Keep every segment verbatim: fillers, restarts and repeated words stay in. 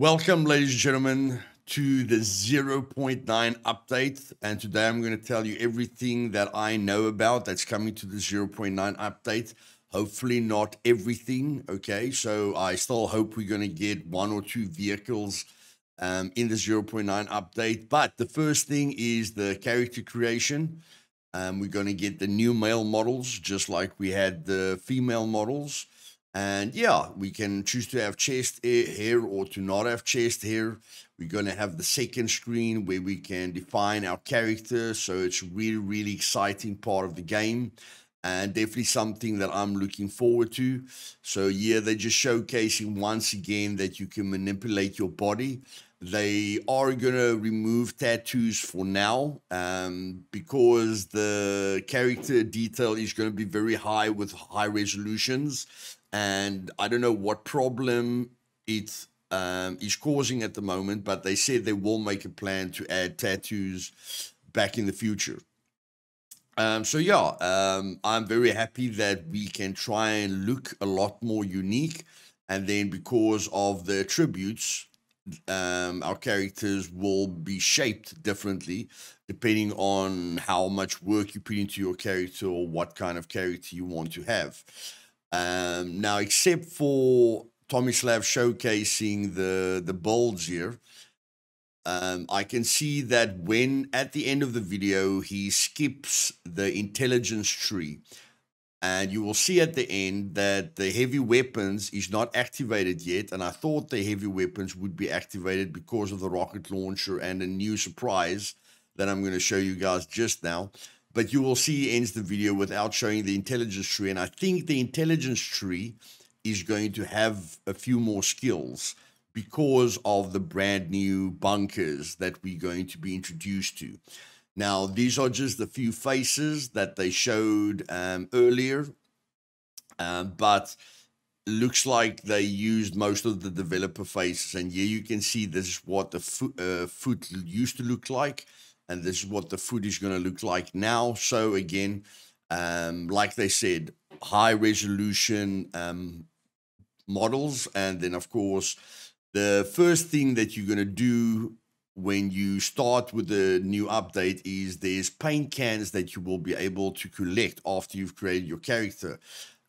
Welcome, ladies and gentlemen, to the zero point nine update. And today I'm going to tell you everything that I know about that's coming to the zero point nine update. Hopefully not everything, okay? So I still hope we're going to get one or two vehicles um, in the zero point nine update. But the first thing is the character creation. Um, we're going to get the new male models, just like we had the female models. And yeah, we can choose to have chest hair or to not have chest hair. We're going to have the second screen where we can define our character. So it's really, really exciting part of the game and definitely something that I'm looking forward to. So yeah, they're just showcasing once again that you can manipulate your body. They are going to remove tattoos for now um, because the character detail is going to be very high with high resolutions. And I don't know what problem it um, is causing at the moment, but they said they will make a plan to add tattoos back in the future. Um, so yeah, um, I'm very happy that we can try and look a lot more unique. And then because of the attributes, um, our characters will be shaped differently depending on how much work you put into your character or what kind of character you want to have. Um, now, except for Tomislav showcasing the, the builds here, um, I can see that when at the end of the video, he skips the intelligence tree. And you will see at the end that the heavy weapons is not activated yet. And I thought the heavy weapons would be activated because of the rocket launcher and a new surprise that I'm going to show you guys just now. But you will see he ends the video without showing the intelligence tree. And I think the intelligence tree is going to have a few more skills because of the brand new bunkers that we're going to be introduced to. Now, these are just the few faces that they showed um, earlier. Um, but looks like they used most of the developer faces. And here you can see this is what the fo uh, foot used to look like. And this is what the food is going to look like now. So again, um, like they said, high resolution um, models. And then, of course, the first thing that you're going to do when you start with the new update is there's paint cans that you will be able to collect after you've created your character.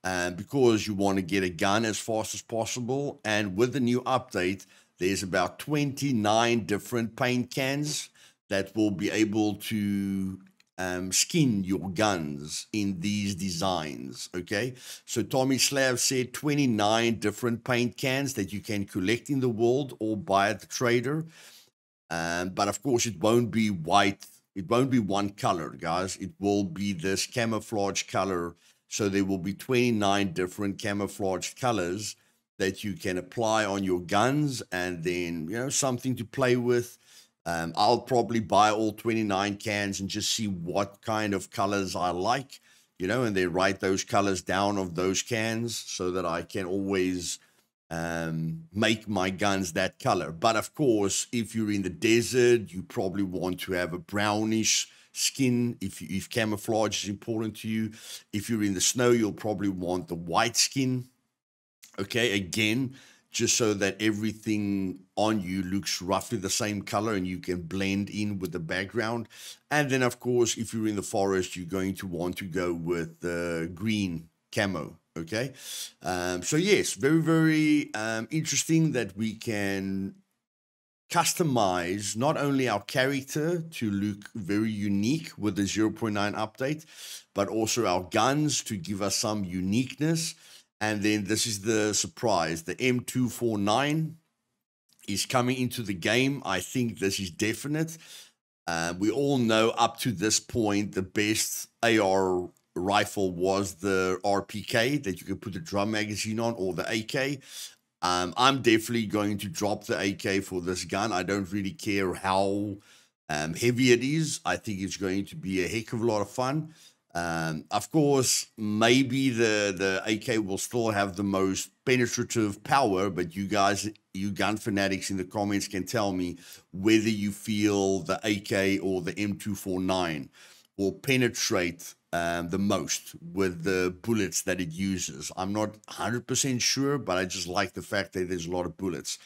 Uh, because you want to get a gun as fast as possible. And with the new update, there's about twenty-nine different paint cans that will be able to um, skin your guns in these designs, okay? So Tomislav said twenty-nine different paint cans that you can collect in the world or buy at the trader. Um, but of course it won't be white, it won't be one color, guys. It will be this camouflage color. So there will be twenty-nine different camouflage colors that you can apply on your guns and then, you know, something to play with. Um, I'll probably buy all twenty-nine cans and just see what kind of colors I like, you know, and then write those colors down of those cans so that I can always um, make my guns that color. But of course, if you're in the desert, you probably want to have a brownish skin if, you, if camouflage is important to you. If you're in the snow, you'll probably want the white skin. Okay, again, just so that everything on you looks roughly the same color and you can blend in with the background. And then, of course, if you're in the forest, you're going to want to go with the uh, green camo, okay? Um, so, yes, very, very um, interesting that we can customize not only our character to look very unique with the zero point nine update, but also our guns to give us some uniqueness. And then this is the surprise. The M two forty-nine is coming into the game. I think this is definite. Uh, we all know up to this point, the best A R rifle was the R P K that you could put the drum magazine on or the A K. Um, I'm definitely going to drop the A K for this gun. I don't really care how um, heavy it is. I think it's going to be a heck of a lot of fun. Um, of course, maybe the, the A K will still have the most penetrative power, but you guys, you gun fanatics in the comments can tell me whether you feel the A K or the M two forty-nine will penetrate um, the most with the bullets that it uses. I'm not one hundred percent sure, but I just like the fact that there's a lot of bullets.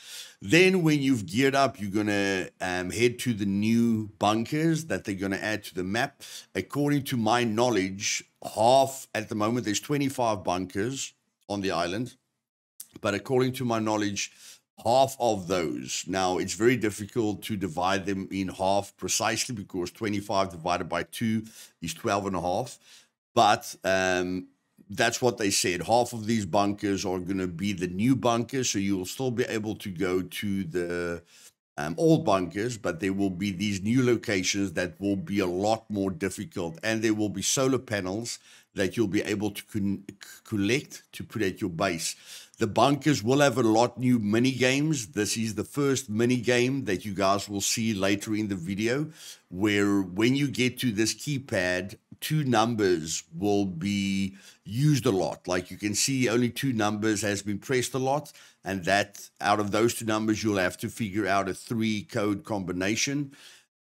Then when you've geared up, you're going to um, head to the new bunkers that they're going to add to the map. According to my knowledge, half at the moment, there's twenty-five bunkers on the island. But according to my knowledge, half of those. Now, it's very difficult to divide them in half precisely because twenty-five divided by two is twelve and a half. But um, that's what they said. Half of these bunkers are going to be the new bunkers. So you'll still be able to go to the um, old bunkers, but there will be these new locations that will be a lot more difficult. And there will be solar panels that you'll be able to con collect to put at your base. The bunkers will have a lot new mini games. This is the first mini game that you guys will see later in the video, where when you get to this keypad, two numbers will be used a lot. Like you can see, only two numbers has been pressed a lot, and that out of those two numbers, you'll have to figure out a three code combination.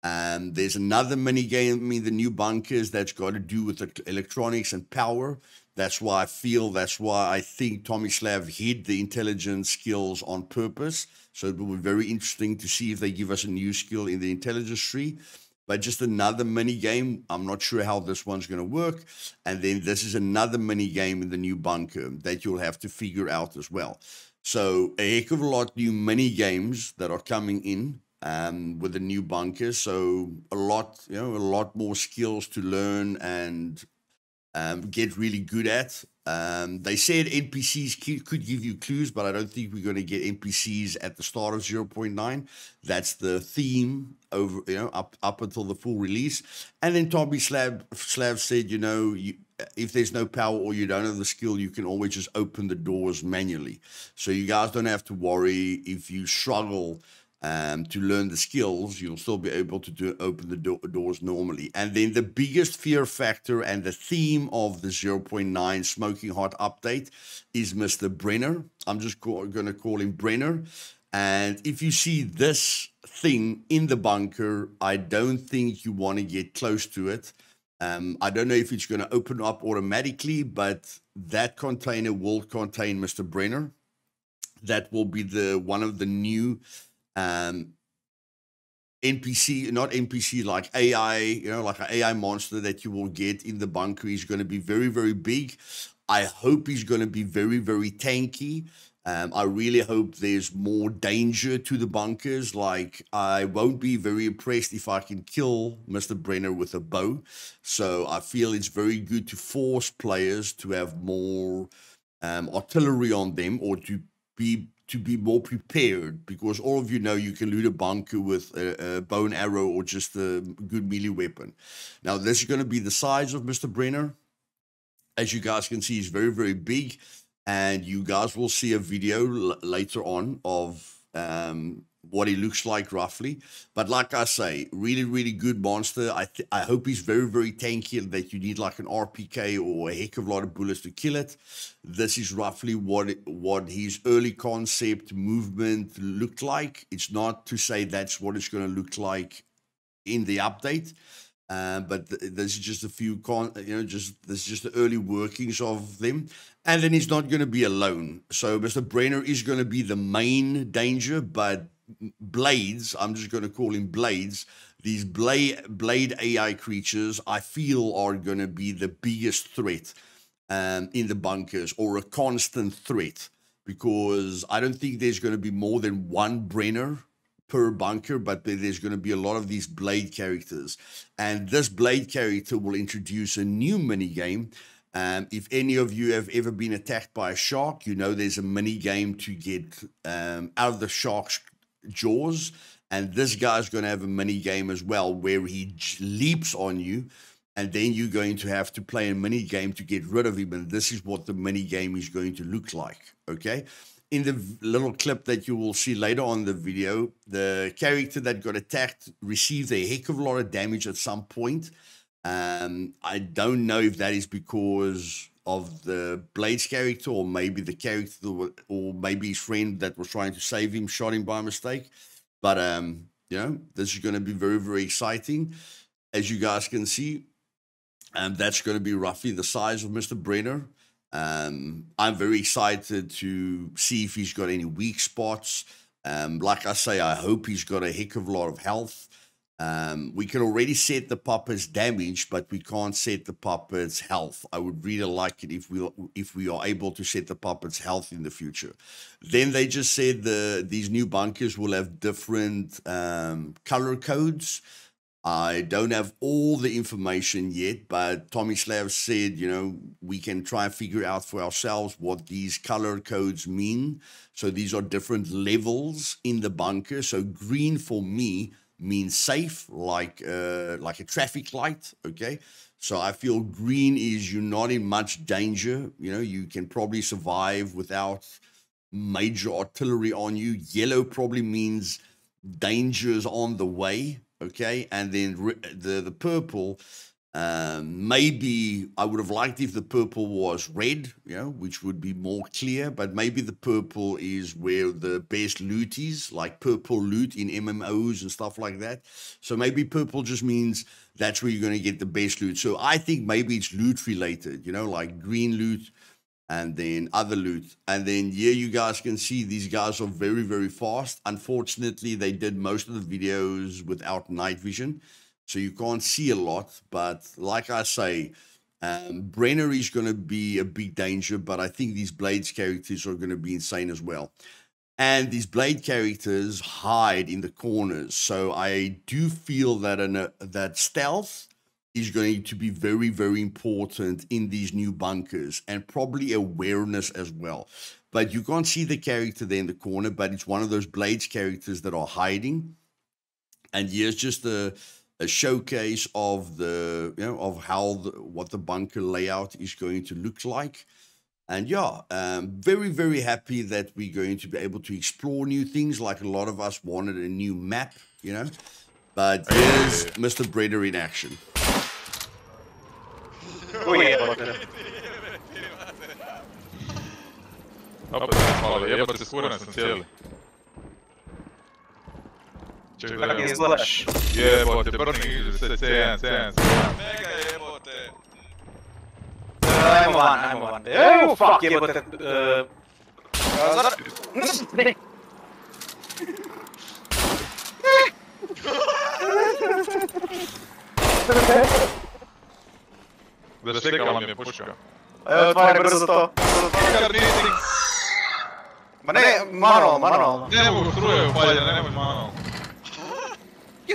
And there's another mini game in the new bunkers that's got to do with the electronics and power. That's why I feel, that's why I think Tomislav hid the intelligence skills on purpose. So it will be very interesting to see if they give us a new skill in the intelligence tree. But just another mini game. I'm not sure how this one's going to work. And then this is another mini game in the new bunker that you'll have to figure out as well. So a heck of a lot of new mini games that are coming in um, with the new bunker. So a lot, you know, a lot more skills to learn and Um, get really good at. Um, they said N P Cs could give you clues, but I don't think we're going to get N P Cs at the start of zero point nine. That's the theme over, you know, up up until the full release. And then Tomislav Slav said, you know, you, if there's no power or you don't have the skill, you can always just open the doors manually. So you guys don't have to worry if you struggle Um, to learn the skills. You'll still be able to do, open the do doors normally. And then the biggest fear factor and the theme of the zero point nine Smoking Hot update is Mister Brenner. I'm just going to call him Brenner. And if you see this thing in the bunker, I don't think you want to get close to it. Um, I don't know if it's going to open up automatically, but that container will contain Mister Brenner. That will be the one of the new Um, N P C, not N P C, like A I, you know, like an A I monster that you will get in the bunker. He's going to be very, very big. I hope he's going to be very, very tanky. Um, I really hope there's more danger to the bunkers. Like, I won't be very impressed if I can kill Mister Brenner with a bow. So I feel it's very good to force players to have more um, artillery on them, or to be to be more prepared, because all of you know you can loot a bunker with a, a bow and arrow or just a good melee weapon. Now, this is going to be the size of Mister Brenner. As you guys can see, he's very, very big, and you guys will see a video later on of um, what he looks like roughly. But like I say, really, really good monster. I, th I hope he's very, very tanky and that you need like an R P K or a heck of a lot of bullets to kill it. This is roughly what, it, what his early concept movement looked like. It's not to say that's what it's going to look like in the update. Uh, but th this is just a few, con you know, just this is just the early workings of them. And then he's not going to be alone. So Mister Brenner is going to be the main danger, but Blades, I'm just going to call him Blades, these blade, blade A I creatures, I feel are going to be the biggest threat um, in the bunkers, or a constant threat, because I don't think there's going to be more than one Brenner per bunker, but there's going to be a lot of these Blade characters. And this Blade character will introduce a new minigame. Um, if any of you have ever been attacked by a shark, you know there's a minigame to get um, out of the shark's jaws, and this guy's going to have a mini game as well, where he leaps on you, and then you're going to have to play a mini game to get rid of him. And this is what the mini game is going to look like. Okay, in the little clip that you will see later on in the video, the character that got attacked received a heck of a lot of damage at some point. Um, I don't know if that is because of the Blade's character, or maybe the character, or maybe his friend that was trying to save him shot him by mistake. But, um, you know, this is going to be very, very exciting. As you guys can see, and that's going to be roughly the size of Mister Brenner. Um, I'm very excited to see if he's got any weak spots. Um, like I say, I hope he's got a heck of a lot of health. Um, we can already set the puppet's damage, but we can't set the puppet's health. I would really like it if we if we are able to set the puppet's health in the future. Then they just said the these new bunkers will have different um, color codes. I don't have all the information yet, but Tomislav said, you know, we can try and figure out for ourselves what these color codes mean. So these are different levels in the bunker. So green for me means safe, like uh, like a traffic light, okay? So I feel green is you're not in much danger. You know, you can probably survive without major artillery on you. Yellow probably means danger's on the way. Okay, and then the, the purple, um, maybe I would have liked if the purple was red, you know, which would be more clear, but maybe the purple is where the best loot is, like purple loot in M M Os and stuff like that. So maybe purple just means that's where you're going to get the best loot. So I think maybe it's loot related, you know, like green loot and then other loot. And then here you guys can see these guys are very, very fast. Unfortunately, they did most of the videos without night vision, so you can't see a lot. But like I say, um, Brenner is going to be a big danger, but I think these Blades characters are going to be insane as well. And these Blade characters hide in the corners. So I do feel that, in a, that stealth is going to be very, very important in these new bunkers, and probably awareness as well. But you can't see the character there in the corner, but it's one of those Blades characters that are hiding. And here's just a, a showcase of the, you know, of how the, what the bunker layout is going to look like. And yeah, um, very, very happy that we're going to be able to explore new things. Like a lot of us wanted a new map, you know, but here's Mister Brenner in action. Ой, ебаный. Опыт мало, ебаный скорость на теле. Чекай, слэш. Ебаный, burning, сетен, сетен. Мега ебаный. I'm one, I'm one. Oh, fuck, ебаный. Назад. Зачекала мне пушка. Е, отваря бързо то. Ма не, мануал, мануал. Не му строя упаляне, не му мануал. Ки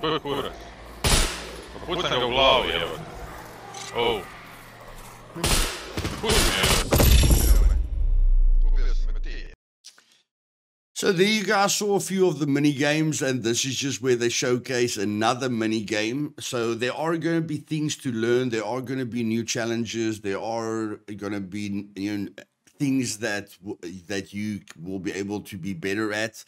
Ko je kurac? Pucam ga u glavu jebot. Ou. Pucam jebot. Ubio si me ti. So there you guys saw a few of the mini games, and this is just where they showcase another mini game. So there are going to be things to learn. There are going to be new challenges. There are going to be, you know, things that that you will be able to be better at.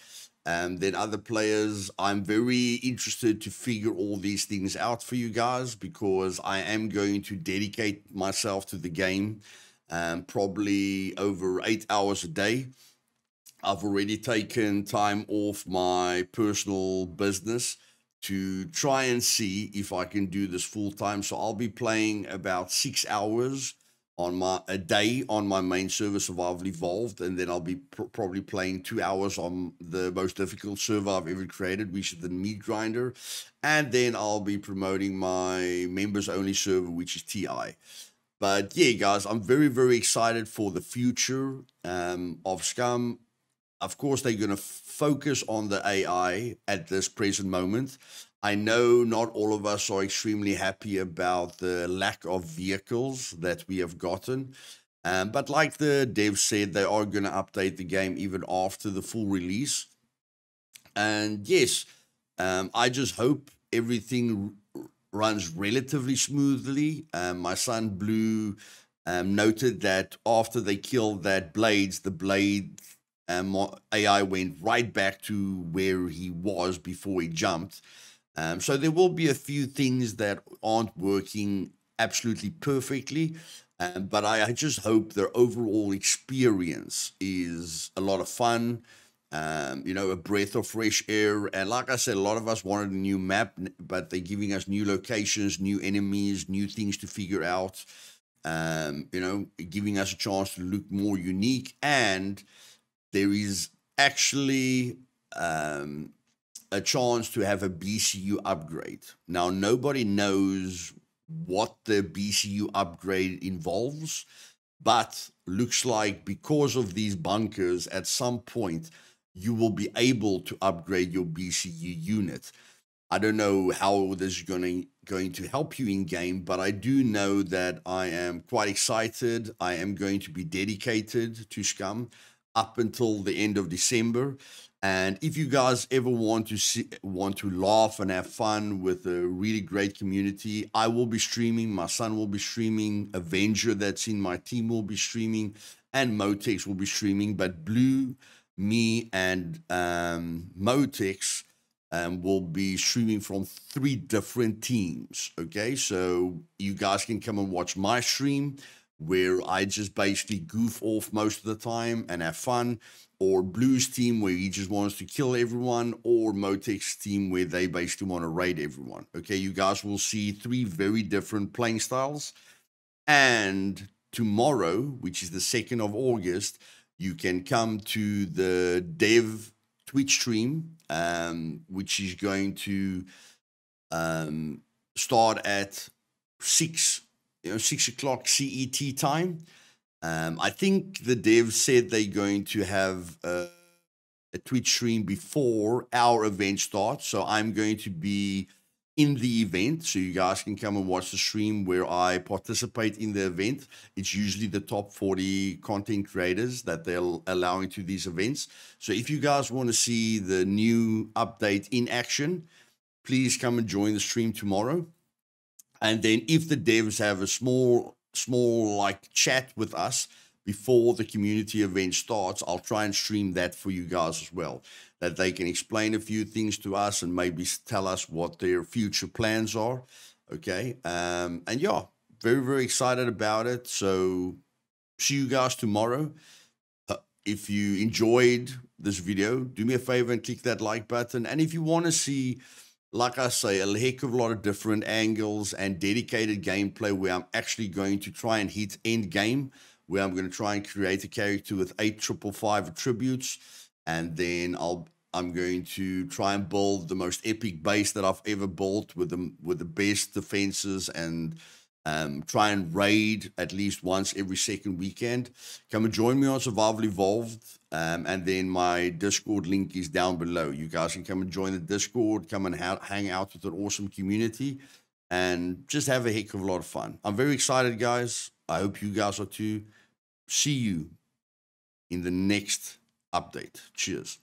And then other players, I'm very interested to figure all these things out for you guys, because I am going to dedicate myself to the game, um, probably over eight hours a day. I've already taken time off my personal business to try and see if I can do this full time. So I'll be playing about six hours on my a day on my main server, Survival Evolved, and then I'll be pr probably playing two hours on the most difficult server I've ever created, which is the Meat Grinder, and then I'll be promoting my members only server, which is T I. But yeah, guys, I'm very, very excited for the future um, of Scum. Of course, they're going to focus on the A I at this present moment. I know not all of us are extremely happy about the lack of vehicles that we have gotten. Um, but like the devs said, they are going to update the game even after the full release. And yes, um, I just hope everything runs relatively smoothly. Um, my son Blue um, noted that after they killed that Blades, the blade um, A I went right back to where he was before he jumped. Um, so there will be a few things that aren't working absolutely perfectly. Um, but I, I just hope their overall experience is a lot of fun, um, you know, a breath of fresh air. And like I said, a lot of us wanted a new map, but they're giving us new locations, new enemies, new things to figure out, um, you know, giving us a chance to look more unique. And there is actually um, a chance to have a B C U upgrade. Now, nobody knows what the B C U upgrade involves, but looks like because of these bunkers, at some point you will be able to upgrade your B C U unit. I don't know how this is going to, going to help you in game, but I do know that I am quite excited. I am going to be dedicated to Scum up until the end of December. And if you guys ever want to see, want to laugh and have fun with a really great community, I will be streaming. My son will be streaming. Avenger, that's in my team, will be streaming, and Motex will be streaming. But Blue, me, and um, Motex um, will be streaming from three different teams. Okay, so you guys can come and watch my stream, where I just basically goof off most of the time and have fun, or Blue's team where he just wants to kill everyone, or Motex's team where they basically want to raid everyone. Okay, you guys will see three very different playing styles. And tomorrow, which is the second of August, you can come to the dev Twitch stream, um, which is going to um, start at six, you know, six o'clock C E T time. Um, I think the devs said they're going to have a, a Twitch stream before our event starts. So I'm going to be in the event, so you guys can come and watch the stream where I participate in the event. It's usually the top forty content creators that they're allowing to these events. So if you guys want to see the new update in action, please come and join the stream tomorrow. And then if the devs have a small small like chat with us before the community event starts, I'll try and stream that for you guys as well, that they can explain a few things to us and maybe tell us what their future plans are. Okay, um and yeah, very very excited about it. So see you guys tomorrow. Uh, if you enjoyed this video, do me a favor and click that like button. And if you want to see, like I say, a heck of a lot of different angles and dedicated gameplay where I'm actually going to try and hit end game, where I'm going to try and create a character with eight triple five attributes, and then I'll I'm going to try and build the most epic base that I've ever built with the with the best defenses, and um, try and raid at least once every second weekend. Come and join me on Survival Evolved. Um, and then my Discord link is down below. You guys can come and join the Discord, come and ha hang out with an awesome community, and just have a heck of a lot of fun. I'm very excited, guys. I hope you guys are too. See you in the next update. Cheers.